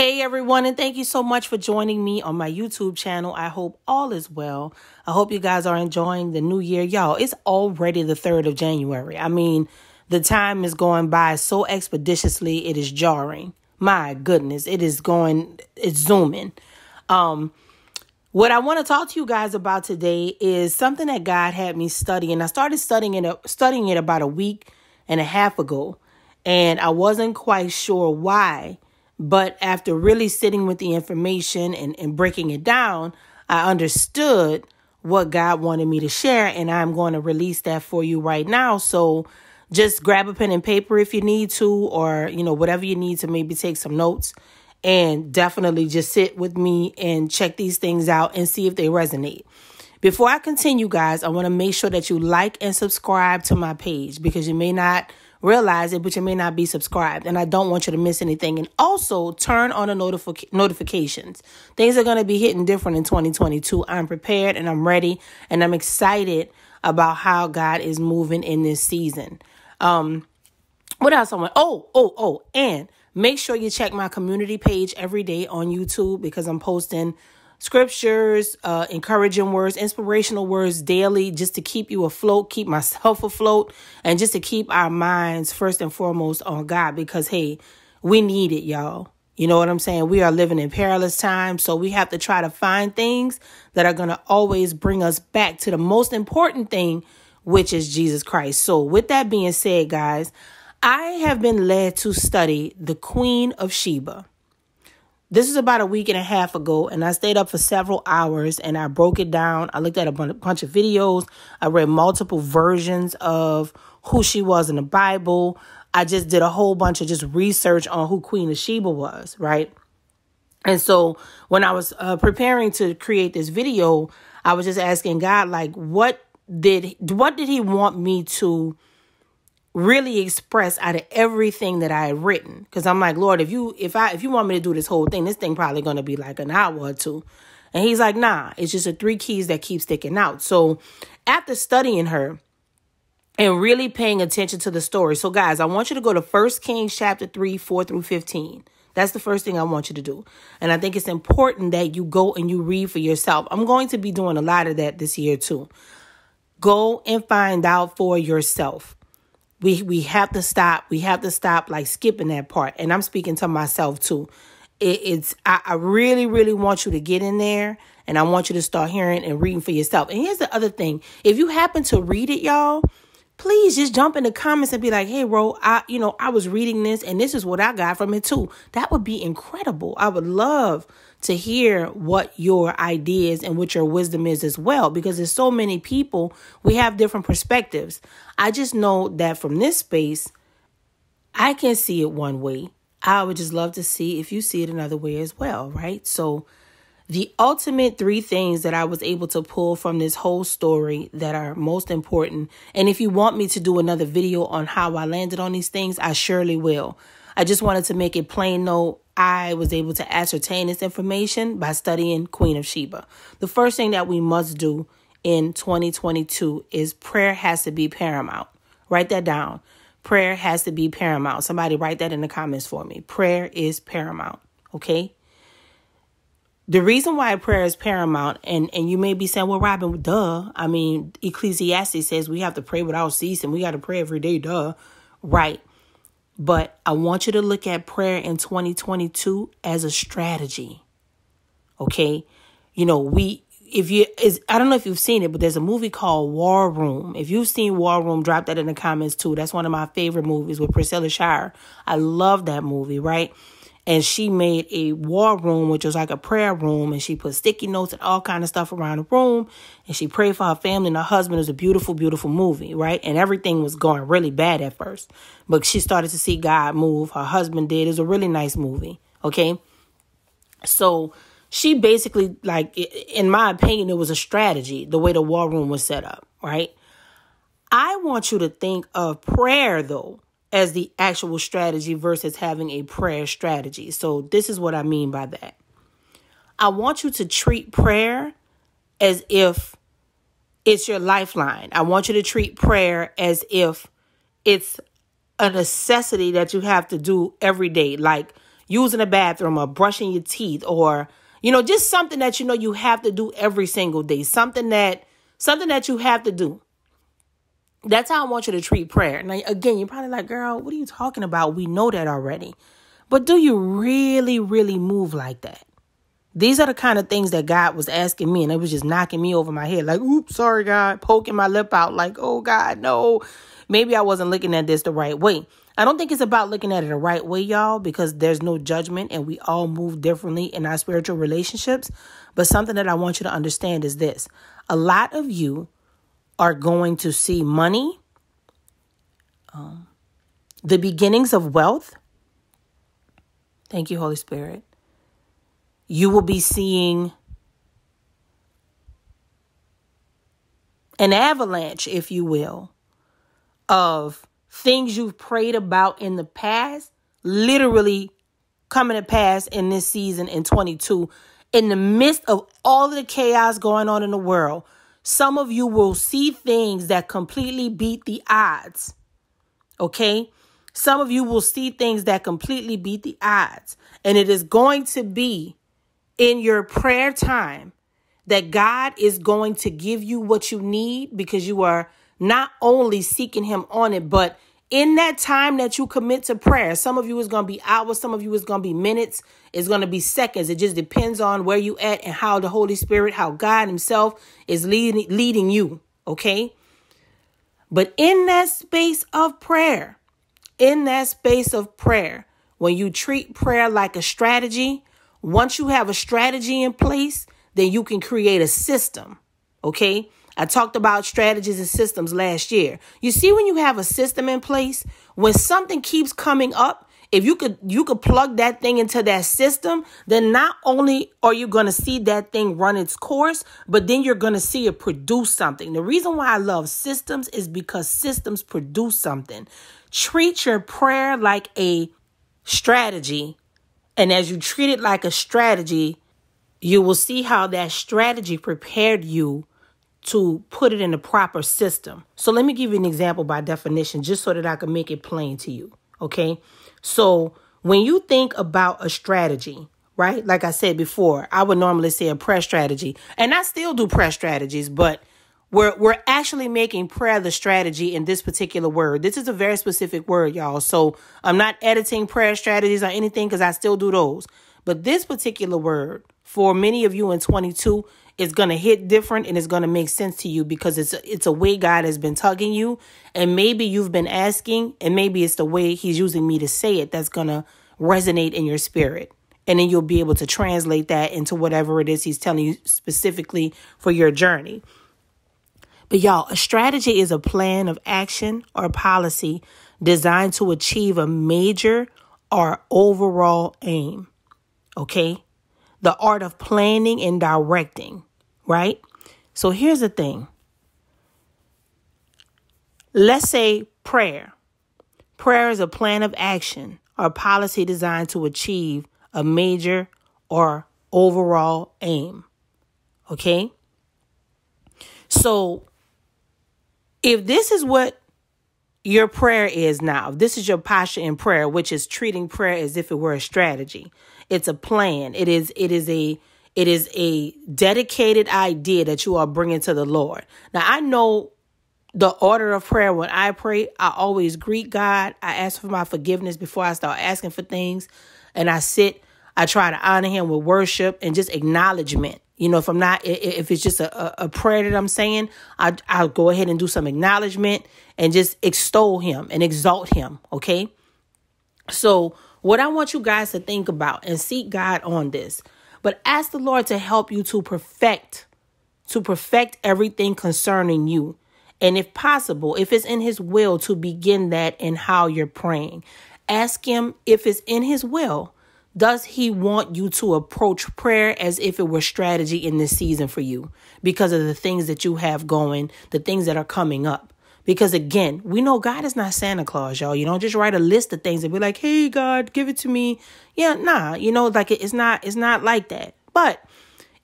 Hey everyone, and thank you so much for joining me on my YouTube channel. I hope all is well. I hope you guys are enjoying the new year. Y'all, it's already the 3rd of January. I mean, the time is going by so expeditiously, it is jarring. My goodness, it's zooming. What I want to talk to you guys about today is something that God had me study, and I started studying it about a week and a half ago, and I wasn't quite sure why. But after really sitting with the information and breaking it down, I understood what God wanted me to share, and I'm going to release that for you right now. So just grab a pen and paper if you need to, or, you know, whatever you need to maybe take some notes, and definitely just sit with me and check these things out and see if they resonate. Before I continue, guys, I want to make sure that you like and subscribe to my page, because you may not realize it, but you may not be subscribed, and I don't want you to miss anything. And also turn on the notifications. Things are going to be hitting different in 2022. I'm prepared and I'm ready, and I'm excited about how God is moving in this season. What else I want? Oh, and make sure you check my community page every day on YouTube, because I'm posting scriptures, encouraging words, inspirational words daily, just to keep you afloat, keep myself afloat, and just to keep our minds first and foremost on God, because, hey, we need it, y'all. You know what I'm saying? We are living in perilous times, so we have to try to find things that are going to always bring us back to the most important thing, which is Jesus Christ. So with that being said, guys, I have been led to study the Queen of Sheba. This is about a week and a half ago, and I stayed up for several hours, and I broke it down. I looked at a bunch of videos. I read multiple versions of who she was in the Bible. I just did a whole bunch of just research on who Queen of Sheba was, right? And so when I was preparing to create this video, I was just asking God, like, what did he want me to really express out of everything that I had written? Because I'm like, Lord, if you want me to do this thing probably going to be like an hour or two. And he's like, nah, it's just the three keys that keep sticking out. So after studying her and really paying attention to the story. So guys, I want you to go to 1 Kings chapter 3, 4 through 15. That's the first thing I want you to do. And I think it's important that you go and you read for yourself. I'm going to be doing a lot of that this year too. Go and find out for yourself. We have to stop. We have to stop like skipping that part. And I'm speaking to myself too. I really, really want you to get in there, and I want you to start hearing and reading for yourself. And here's the other thing. If you happen to read it, y'all, please just jump in the comments and be like, hey, Ro, I was reading this, and this is what I got from it too. That would be incredible. I would love to hear what your ideas and what your wisdom is as well, because there's so many people, we have different perspectives. I just know that from this space, I can see it one way. I would just love to see if you see it another way as well, right? So the ultimate three things that I was able to pull from this whole story that are most important. And if you want me to do another video on how I landed on these things, I surely will. I just wanted to make it plain, though, I was able to ascertain this information by studying Queen of Sheba. The first thing that we must do in 2022 is prayer has to be paramount. Write that down. Prayer has to be paramount. Somebody write that in the comments for me. Prayer is paramount. Okay. The reason why prayer is paramount, and you may be saying, well, Robin, duh. I mean, Ecclesiastes says we have to pray without ceasing. We got to pray every day, duh. Right. But I want you to look at prayer in 2022 as a strategy. Okay. You know, I don't know if you've seen it, but there's a movie called War Room. If you've seen War Room, drop that in the comments too. That's one of my favorite movies with Priscilla Shire. I love that movie, right? And she made a war room, which was like a prayer room. And she put sticky notes and all kind of stuff around the room. And she prayed for her family and her husband. It was a beautiful, beautiful movie, right? And everything was going really bad at first. But she started to see God move. Her husband did. It was a really nice movie, okay? So she basically, like, in my opinion, it was a strategy, the way the war room was set up, right? I want you to think of prayer, though, as the actual strategy versus having a prayer strategy. So this is what I mean by that. I want you to treat prayer as if it's your lifeline. I want you to treat prayer as if it's a necessity that you have to do every day. Like using the bathroom or brushing your teeth or, you know, just something that, you know, you have to do every single day, something that you have to do. That's how I want you to treat prayer. And again, you're probably like, girl, what are you talking about? We know that already. But do you really, really move like that? These are the kind of things that God was asking me, and it was just knocking me over my head. Like, oops, sorry, God, poking my lip out like, oh, God, no, maybe I wasn't looking at this the right way. I don't think it's about looking at it the right way, y'all, because there's no judgment and we all move differently in our spiritual relationships. But something that I want you to understand is this. A lot of you are going to see money, the beginnings of wealth. Thank you, Holy Spirit. You will be seeing an avalanche, if you will, of things you've prayed about in the past, literally coming to pass in this season in 22. In the midst of all the chaos going on in the world, some of you will see things that completely beat the odds. Okay? Some of you will see things that completely beat the odds. And it is going to be in your prayer time that God is going to give you what you need, because you are not only seeking him on it, but in that time that you commit to prayer, some of you is going to be hours, some of you is going to be minutes, it's going to be seconds. It just depends on where you at and how the Holy Spirit, how God himself is leading you, okay? But in that space of prayer, when you treat prayer like a strategy, once you have a strategy in place, then you can create a system, okay? I talked about strategies and systems last year. You see, when you have a system in place, when something keeps coming up, if you could plug that thing into that system, then not only are you going to see that thing run its course, but then you're going to see it produce something. The reason why I love systems is because systems produce something. Treat your prayer like a strategy. And as you treat it like a strategy, you will see how that strategy prepared you to put it in the proper system. So let me give you an example by definition, just so that I can make it plain to you, okay? So when you think about a strategy, right? Like I said before, I would normally say a prayer strategy. And I still do prayer strategies, but we're actually making prayer the strategy in this particular word. This is a very specific word, y'all. So I'm not editing prayer strategies or anything, because I still do those. But this particular word, for many of you in 22, is going to hit different, and it's going to make sense to you, because it's a way God has been tugging you. And maybe you've been asking, and maybe it's the way he's using me to say it that's going to resonate in your spirit. And then you'll be able to translate that into whatever it is he's telling you specifically for your journey. But y'all, a strategy is a plan of action or policy designed to achieve a major or overall aim. Okay? The art of planning and directing, right? So here's the thing. Let's say prayer. Prayer is a plan of action or policy designed to achieve a major or overall aim. Okay? So if this is what your prayer is now, if this is your posture in prayer, which is treating prayer as if it were a strategy, it's a plan. It is a dedicated idea that you are bringing to the Lord. Now, I know the order of prayer. When I pray, I always greet God. I ask for my forgiveness before I start asking for things. And I sit, I try to honor him with worship and just acknowledgement. You know, if it's just a prayer that I'm saying, I'll go ahead and do some acknowledgement and just extol him and exalt him. Okay. So what I want you guys to think about, and seek God on this, but ask the Lord to help you to perfect everything concerning you. And if possible, if it's in his will, to begin that in how you're praying. Ask him if it's in his will. Does he want you to approach prayer as if it were strategy in this season for you, because of the things that you have going, the things that are coming up? Because again, we know God is not Santa Claus, y'all. You don't just write a list of things and be like, hey, God, give it to me. Yeah, nah, you know, like it's not like that. But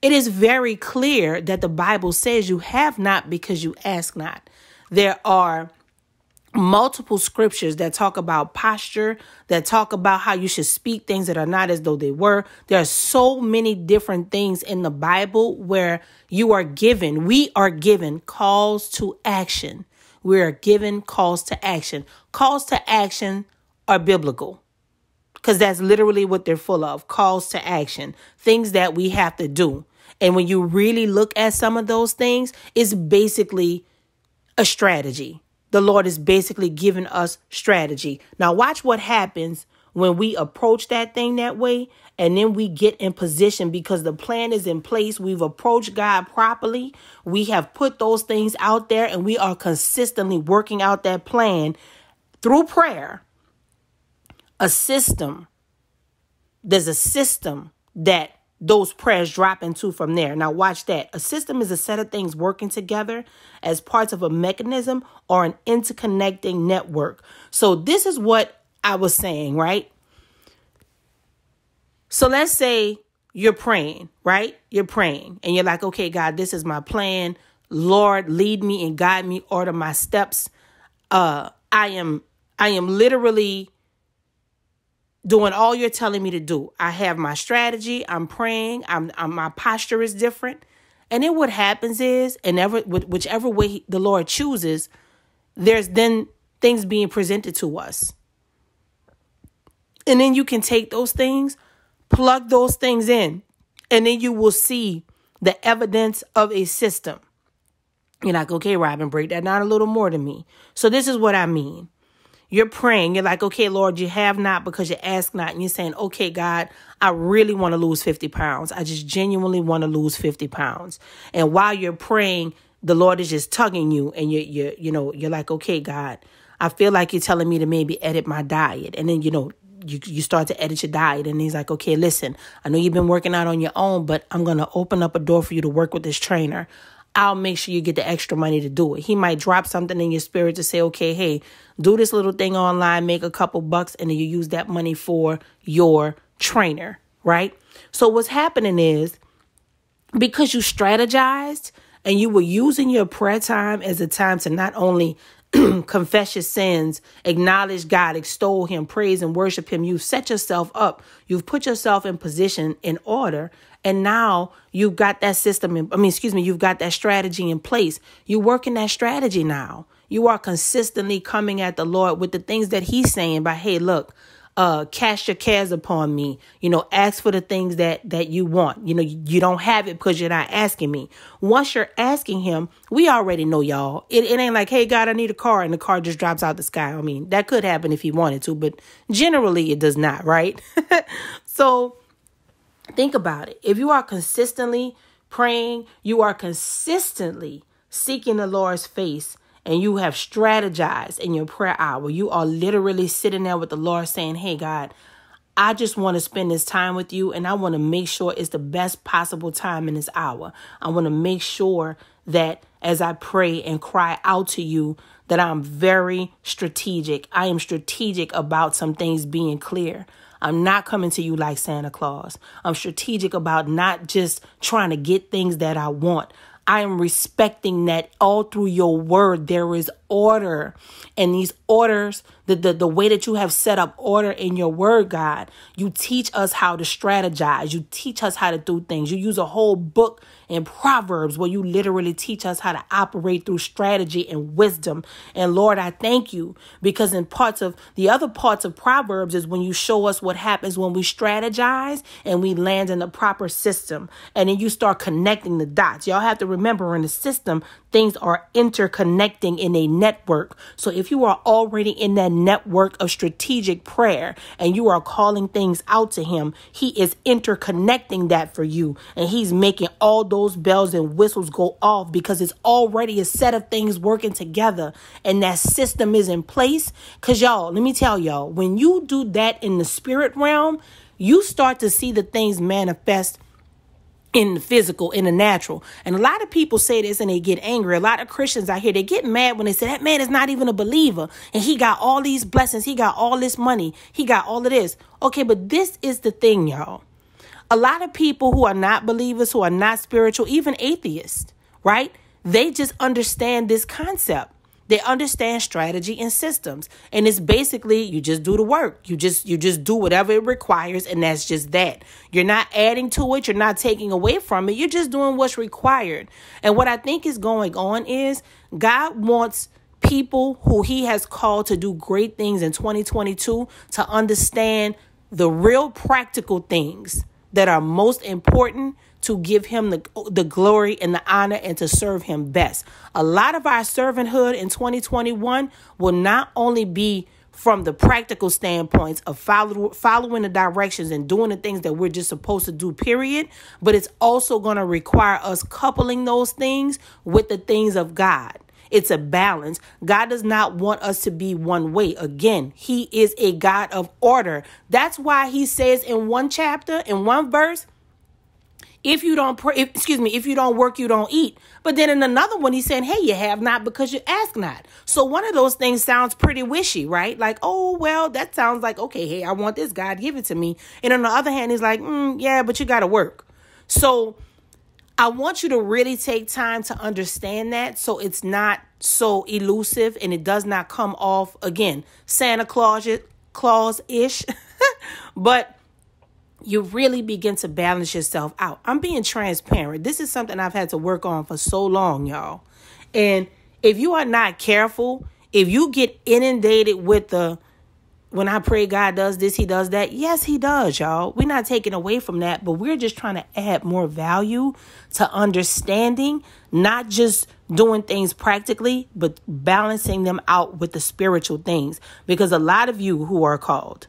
it is very clear that the Bible says you have not because you ask not. There are multiple scriptures that talk about posture, that talk about how you should speak things that are not as though they were. There are so many different things in the Bible where we are given calls to action. We are given calls to action. Calls to action are biblical because that's literally what they're full of. Calls to action, things that we have to do. And when you really look at some of those things, it's basically a strategy. The Lord is basically giving us strategy. Now watch what happens when we approach that thing that way, and then we get in position because the plan is in place. We've approached God properly. We have put those things out there, and we are consistently working out that plan through prayer. A system. There's a system that those prayers drop into from there. Now watch that. A system is a set of things working together as parts of a mechanism or an interconnecting network. So this is what I was saying, right? So let's say you're praying, right? You're praying and you're like, okay, God, this is my plan. Lord, lead me and guide me, order my steps. I am literally doing all you're telling me to do. I have my strategy. I'm praying. My posture is different. And then what happens is, and whichever way the Lord chooses, there's then things being presented to us. And then you can take those things, plug those things in, and then you will see the evidence of a system. You're like, okay, Robin, break that down a little more to me. So this is what I mean. You're praying. You're like, okay, Lord, you have not because you ask not. And you're saying, okay, God, I really want to lose 50 pounds. I just genuinely want to lose 50 pounds. And while you're praying, the Lord is just tugging you. And you're like, okay, God, I feel like you're telling me to maybe edit my diet. And then, you start to edit your diet. And he's like, okay, listen, I know you've been working out on your own, but I'm going to open up a door for you to work with this trainer. I'll make sure you get the extra money to do it. He might drop something in your spirit to say, okay, hey, do this little thing online, make a couple bucks, and then you use that money for your trainer, right? So what's happening is because you strategized and you were using your prayer time as a time to not only confess your sins, acknowledge God, extol him, praise and worship him. You've set yourself up. You've put yourself in position in order. And now you've got that system. You've got that strategy in place. You're working that strategy now. You are consistently coming at the Lord with the things that he's saying by, hey, look, cast your cares upon me, ask for the things that you want, you don't have it because you're not asking me. Once you're asking him, we already know, y'all, it ain't like, hey, God, I need a car and the car just drops out the sky. I mean, that could happen if he wanted to, but generally it does not, right? So think about it. If you are consistently praying, you are consistently seeking the Lord's face, and you have strategized in your prayer hour, you are literally sitting there with the Lord saying, hey, God, I just want to spend this time with you. And I want to make sure it's the best possible time in this hour. I want to make sure that as I pray and cry out to you, that I'm very strategic. I am strategic about some things being clear. I'm not coming to you like Santa Claus. I'm strategic about not just trying to get things that I want. I am respecting that all through your word, there is order, and these orders, the way that you have set up order in your word, God, you teach us how to strategize. You teach us how to do things. You use a whole book in Proverbs where you literally teach us how to operate through strategy and wisdom. And Lord, I thank you because in parts of the other parts of Proverbs is when you show us what happens when we strategize and we land in the proper system. And then you start connecting the dots. Y'all have to remember in the system, things are interconnecting in a network. So if you are already in that network of strategic prayer and you are calling things out to him, he is interconnecting that for you. And he's making all those bells and whistles go off because it's already a set of things working together. And that system is in place. Because y'all, let me tell y'all, when you do that in the spirit realm, you start to see the things manifest in the physical, in the natural. And a lot of people say this and they get angry. A lot of Christians out here, they get mad when they say that man is not even a believer and he got all these blessings. He got all this money. He got all of this. Okay, but this is the thing, y'all. A lot of people who are not believers, who are not spiritual, even atheists, right? They just understand this concept They understand strategy and systems. And it's basically you just do the work. You just do whatever it requires. And that's just that. You're not adding to it. You're not taking away from it. You're just doing what's required. And what I think is going on is God wants people who he has called to do great things in 2022 to understand the real practical things that are most important to give him the glory and the honor and to serve him best. A lot of our servanthood in 2021 will not only be from the practical standpoints of following the directions and doing the things that we're just supposed to do, period. But it's also going to require us coupling those things with the things of God. It's a balance. God does not want us to be one way. Again, he is a God of order. That's why he says in one chapter, in one verse, if you don't work, you don't eat. But then in another one, he's saying, hey, you have not because you ask not. So one of those things sounds pretty wishy, right? Like, oh, well, that sounds like, okay, hey, I want this, God, give it to me. And on the other hand, he's like, yeah, but you got to work. So I want you to really take time to understand that so it's not so elusive and it does not come off, again, Santa Claus-ish, but you really begin to balance yourself out. I'm being transparent. This is something I've had to work on for so long, y'all. And if you are not careful, if you get inundated with the, when I pray God does this, he does that. Yes, he does, y'all. We're not taking away from that, but we're just trying to add more value to understanding, not just doing things practically, but balancing them out with the spiritual things. Because a lot of you who are called,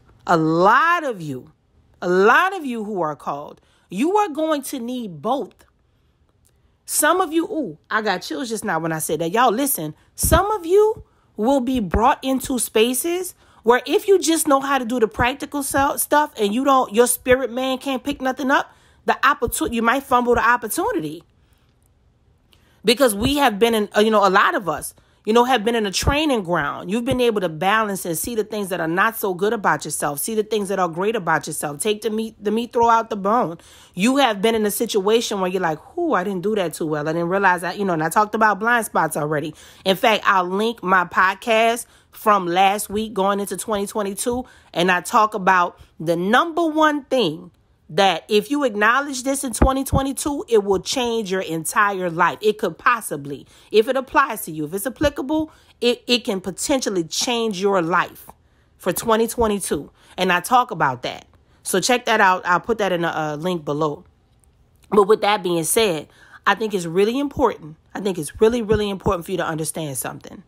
you are going to need both. Some of you, ooh, I got chills just now when I said that. Y'all listen, some of you will be brought into spaces where if you just know how to do the practical stuff and you don't, your spirit man can't pick nothing up, you might fumble the opportunity. Because we have been in, a lot of us, have been in a training ground. You've been able to balance and see the things that are not so good about yourself. See the things that are great about yourself. Take the meat, throw out the bone. You have been in a situation where you're like, "Whoo, I didn't do that too well. I didn't realize that," and I talked about blind spots already. In fact, I'll link my podcast from last week going into 2022. And I talk about the number one thing that if you acknowledge this in 2022, it will change your entire life. It could possibly, if it applies to you, if it's applicable, it can potentially change your life for 2022. And I talk about that. So check that out. I'll put that in a link below. But with that being said, I think it's really important. I think it's really, really important for you to understand something.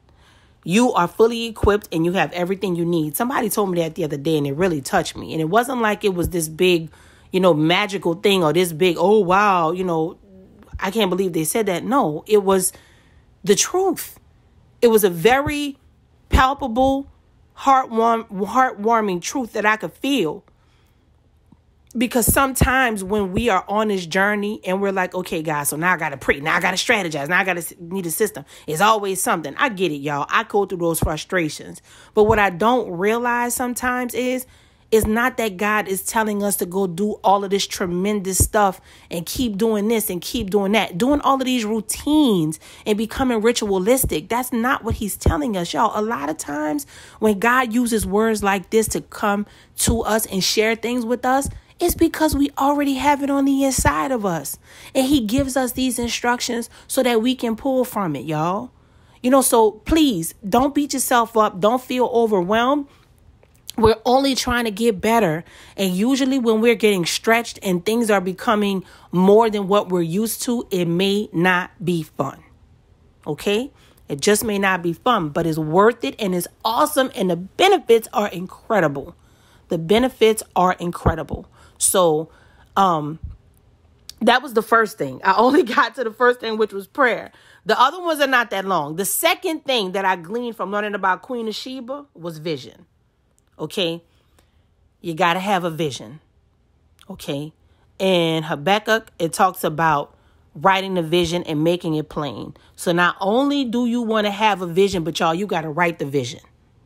You are fully equipped and you have everything you need. Somebody told me that the other day and it really touched me. And it wasn't like it was this big, magical thing or this big, oh, wow, I can't believe they said that. No, it was the truth. It was a very palpable, heartwarming truth that I could feel. Because sometimes when we are on this journey and we're like, okay, guys, so now I got to pray. Now I got to strategize. Now I got to need a system. It's always something. I get it, y'all. I go through those frustrations. But what I don't realize sometimes is it's not that God is telling us to go do all of this tremendous stuff and keep doing this and keep doing that, doing all of these routines and becoming ritualistic. That's not what he's telling us, y'all. A lot of times when God uses words like this to come to us and share things with us, it's because we already have it on the inside of us. And he gives us these instructions so that we can pull from it, y'all. So please don't beat yourself up. Don't feel overwhelmed. We're only trying to get better. And usually when we're getting stretched and things are becoming more than what we're used to, it may not be fun. Okay? It just may not be fun, but it's worth it and it's awesome. And the benefits are incredible. The benefits are incredible. So that was the first thing. I only got to the first thing, which was prayer. The other ones are not that long. The second thing that I gleaned from learning about Queen of Sheba was vision. Okay. You got to have a vision. Okay. And Habakkuk, it talks about writing the vision and making it plain. So not only do you want to have a vision, but y'all, you got to write the vision.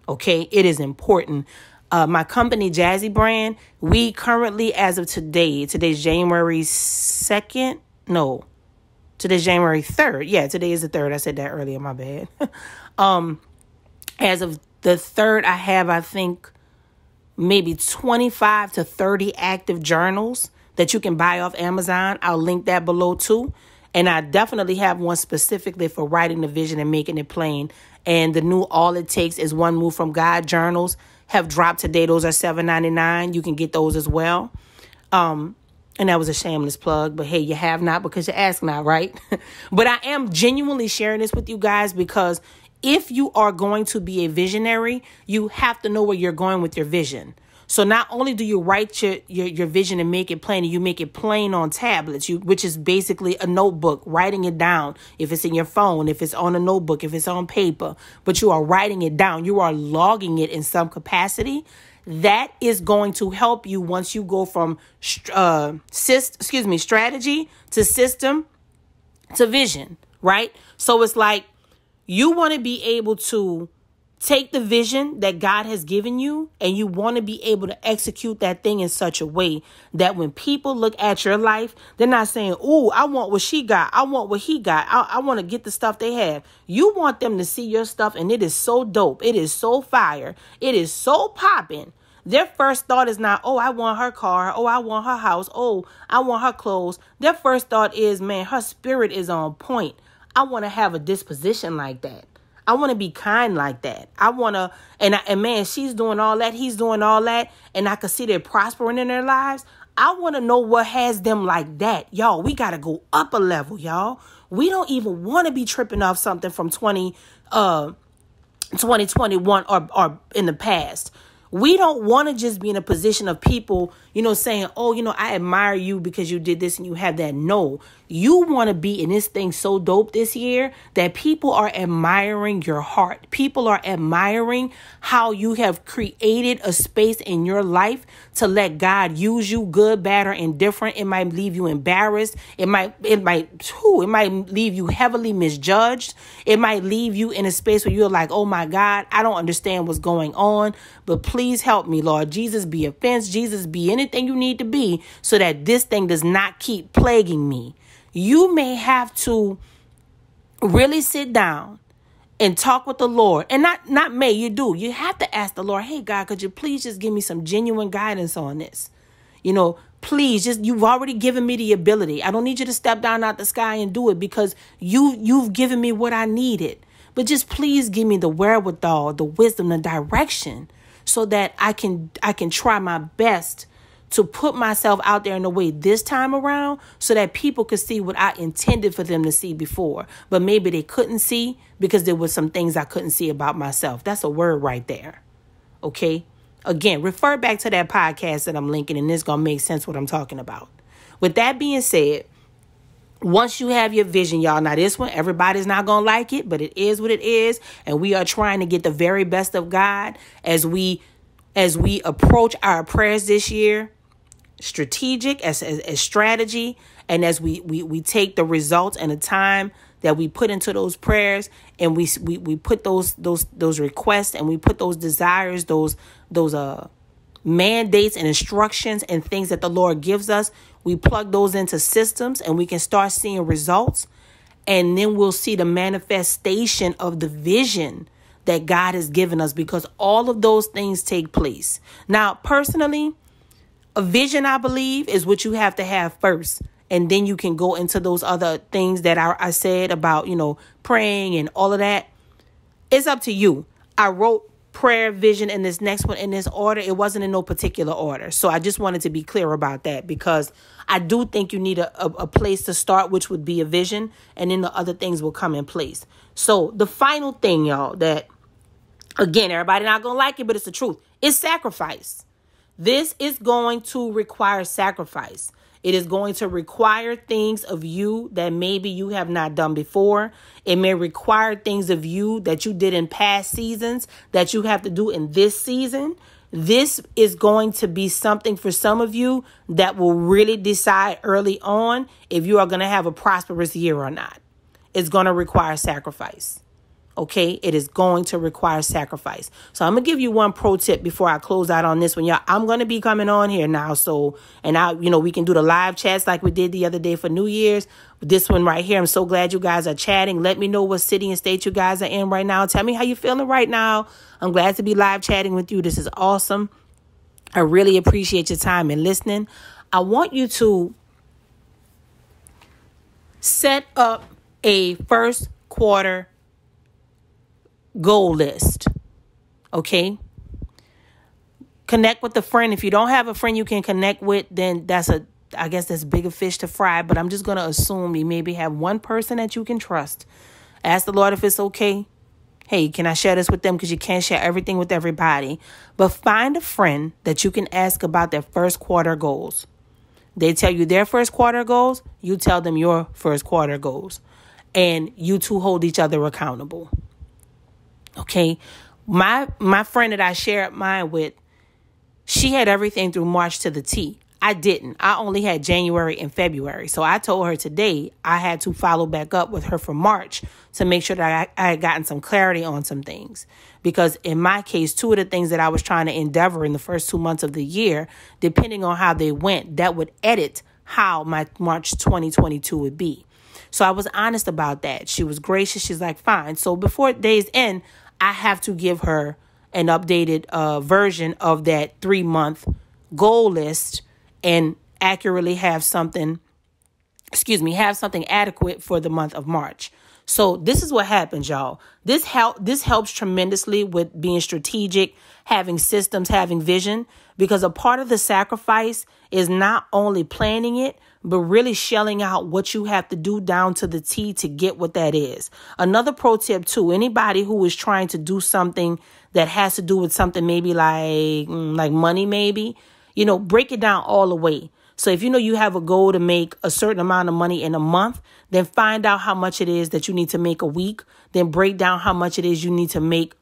Okay. It is important. My company, Jazzy Brand, we currently, as of today's January 2nd, no, Today's January 3rd. Yeah, today is the 3rd. I said that earlier. My bad. As of the 3rd, I have, I think, maybe 25 to 30 active journals that you can buy off Amazon. I'll link that below too. And I definitely have one specifically for writing the vision and making it plain. And the new All It Takes Is One Move from God journals have dropped today. Those are $7.99. You can get those as well. And that was a shameless plug. But hey, you have not because you ask not, right? But I am genuinely sharing this with you guys because if you are going to be a visionary, you have to know where you're going with your vision. So not only do you write your vision and make it plain, and you make it plain on tablets, which is basically a notebook, writing it down. If it's in your phone, if it's on a notebook, if it's on paper, but you are writing it down, you are logging it in some capacity. That is going to help you once you go from strategy to system to vision, right? So it's like you want to be able to take the vision that God has given you and you want to be able to execute that thing in such a way that when people look at your life, they're not saying, "Ooh, I want what she got. I want what he got. I want to get the stuff they have." You want them to see your stuff and it is so dope. It is so fire. It is so popping. Their first thought is not, "Oh, I want her car. Oh, I want her house. Oh, I want her clothes." Their first thought is, "Man, her spirit is on point. I want to have a disposition like that. I want to be kind like that. I want to, and man, she's doing all that. He's doing all that. And I can see they're prospering in their lives. I want to know what has them like that." Y'all, we got to go up a level, y'all. We don't even want to be tripping off something from 2021 or in the past. We don't want to just be in a position of people, you know, saying, "Oh, you know, I admire you because you did this and you have that." No, you want to be in this thing so dope this year that people are admiring your heart. People are admiring how you have created a space in your life to let God use you, good, bad, or indifferent. It might leave you embarrassed. It might leave you heavily misjudged. It might leave you in a space where you're like, "Oh my God, I don't understand what's going on, but please help me, Lord. Jesus, be a fence. Jesus, be anything you need to be so that this thing does not keep plaguing me." You may have to really sit down and talk with the Lord. And not may, you do. You have to ask the Lord, "Hey, God, could you please just give me some genuine guidance on this? You know, please, just, you've already given me the ability. I don't need you to step down out the sky and do it because you've given me what I needed. But just please give me the wherewithal, the wisdom, the direction, so that I can try my best to put myself out there in a way this time around so that people could see what I intended for them to see before. But maybe they couldn't see because there were some things I couldn't see about myself." That's a word right there. Okay? Again, refer back to that podcast that I'm linking and it's going to make sense what I'm talking about. With that being said, once you have your vision, y'all, now this one, everybody's not going to like it, but it is what it is. And we are trying to get the very best of God as we approach our prayers this year, strategic as strategy. And as we take the results and the time that we put into those prayers and we put those requests and we put those desires, those mandates and instructions and things that the Lord gives us, we plug those into systems and we can start seeing results. And then we'll see the manifestation of the vision that God has given us because all of those things take place. Now, personally, a vision, I believe, is what you have to have first. And then you can go into those other things that I said about, you know, praying and all of that. It's up to you. I wrote prayer, vision, and this next one in this order. It wasn't in no particular order. So I just wanted to be clear about that because I do think you need a place to start, which would be a vision, and then the other things will come in place. So the final thing, y'all, that, again, everybody not going to like it, but it's the truth. It's sacrifice. This is going to require sacrifice. It is going to require things of you that maybe you have not done before. It may require things of you that you did in past seasons that you have to do in this season. This is going to be something for some of you that will really decide early on if you are going to have a prosperous year or not. It's going to require sacrifice. Okay, it is going to require sacrifice. So I'm going to give you one pro tip before I close out on this one. Y'all, I'm going to be coming on here now. So, and I, you know, we can do the live chats like we did the other day for New Year's. This one right here, I'm so glad you guys are chatting. Let me know what city and state you guys are in right now. Tell me how you're feeling right now. I'm glad to be live chatting with you. This is awesome. I really appreciate your time and listening. I want you to set up a first quarter goal list. Okay. Connect with a friend. If you don't have a friend you can connect with, then that's a, I guess that's bigger fish to fry, but I'm just going to assume you maybe have one person that you can trust. Ask the Lord if it's okay. Hey, can I share this with them? Because you can't share everything with everybody, but find a friend that you can ask about their first quarter goals. They tell you their first quarter goals. You tell them your first quarter goals, and you two hold each other accountable. Okay, my friend that I shared mine with, she had everything through March to the T. I didn't. I only had January and February. So I told her today I had to follow back up with her for March to make sure that I had gotten some clarity on some things. Because in my case, two of the things that I was trying to endeavor in the first 2 months of the year, depending on how they went, that would edit how my March 2022 would be. So I was honest about that. She was gracious. She's like, fine. So before day's end, I have to give her an updated version of that 3-month goal list and accurately have something, have something adequate for the month of March. So this is what happens, y'all. This helps tremendously with being strategic, having systems, having vision, because a part of the sacrifice is not only planning it, but really shelling out what you have to do down to the T to get what that is. Another pro tip too, anybody who is trying to do something that has to do with something maybe like money, maybe, you know, break it down all the way. So if you know you have a goal to make a certain amount of money in a month, then find out how much it is that you need to make a week, then break down how much it is you need to make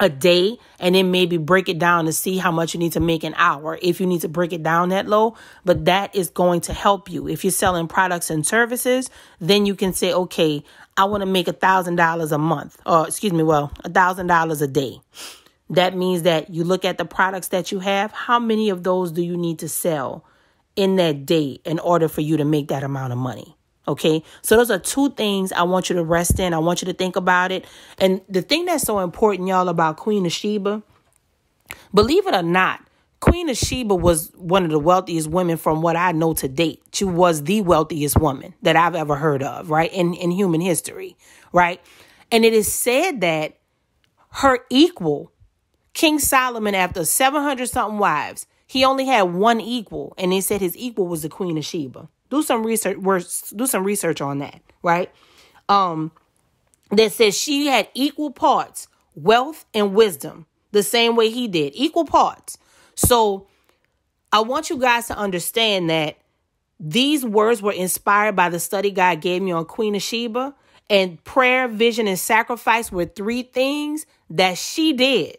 a day, and then maybe break it down to see how much you need to make an hour if you need to break it down that low. But that is going to help you. If you're selling products and services, then you can say, okay, I want to make $1,000 a month, or $1,000 a day. That means that you look at the products that you have. How many of those do you need to sell in that day in order for you to make that amount of money? OK, so those are two things I want you to rest in. I want you to think about it. And the thing that's so important, y'all, about Queen of Sheba, believe it or not, Queen of Sheba was one of the wealthiest women from what I know to date. She was the wealthiest woman that I've ever heard of, right, in human history. Right. And it is said that her equal, King Solomon, after 700 something wives, he only had one equal. And they said his equal was the Queen of Sheba. Do some research on that, right? That says she had equal parts, wealth and wisdom, the same way he did, equal parts. So I want you guys to understand that these words were inspired by the study God gave me on Queen of Sheba, and prayer, vision, and sacrifice were three things that she did.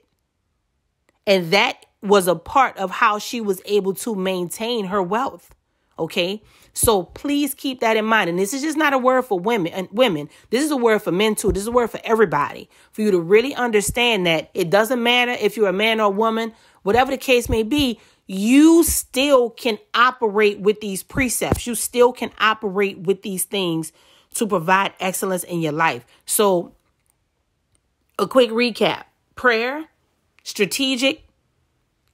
And that was a part of how she was able to maintain her wealth. OK, so please keep that in mind. And this is just not a word for women. This is a word for men, too. This is a word for everybody, for you to really understand that it doesn't matter if you're a man or a woman, whatever the case may be. You still can operate with these precepts. You still can operate with these things to provide excellence in your life. So a quick recap: prayer, strategic.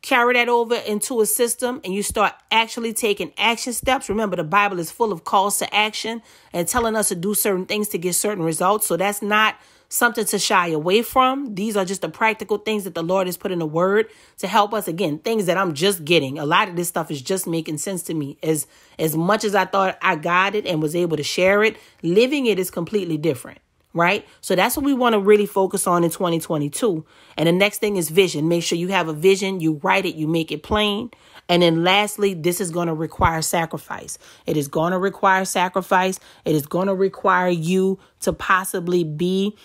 Carry that over into a system and you start actually taking action steps. Remember, the Bible is full of calls to action and telling us to do certain things to get certain results. So that's not something to shy away from. These are just the practical things that the Lord has put in the word to help us. Again, things that I'm just getting. A lot of this stuff is just making sense to me. As much as I thought I got it and was able to share it, living it is completely different. Right. So that's what we want to really focus on in 2022. And the next thing is vision. Make sure you have a vision. You write it. You make it plain. And then lastly, this is going to require sacrifice. It is going to require sacrifice. It is going to require you to possibly be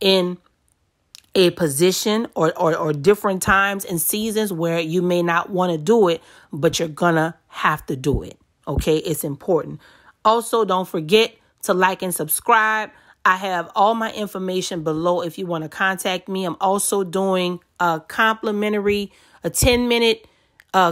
in a position or different times and seasons where you may not want to do it, but you're going to have to do it. OK, it's important. Also, don't forget to like and subscribe. I have all my information below if you want to contact me. I'm also doing a complimentary, a 10-minute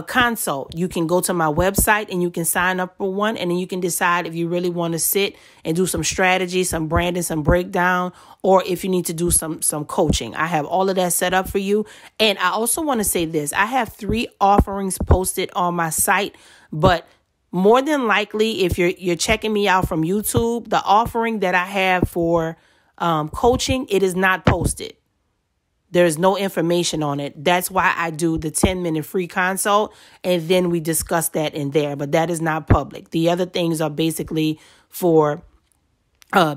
consult. You can go to my website and you can sign up for one, and then you can decide if you really want to sit and do some strategy, some branding, some breakdown, or if you need to do some coaching. I have all of that set up for you. And I also want to say this. I have 3 offerings posted on my site, but more than likely, if you're checking me out from YouTube, the offering that I have for coaching, it is not posted. There is no information on it. That's why I do the 10-minute free consult, and then we discuss that in there. But that is not public. The other things are basically for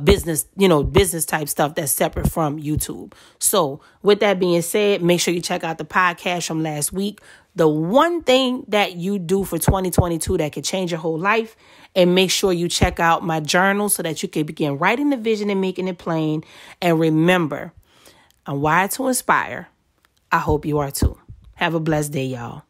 business, you know, business type stuff that's separate from YouTube. So with that being said, make sure you check out the podcast from last week. The one thing that you do for 2022 that could change your whole life, and make sure you check out my journal so that you can begin writing the vision and making it plain. And remember, I'm wired to inspire. I hope you are too. Have a blessed day, y'all.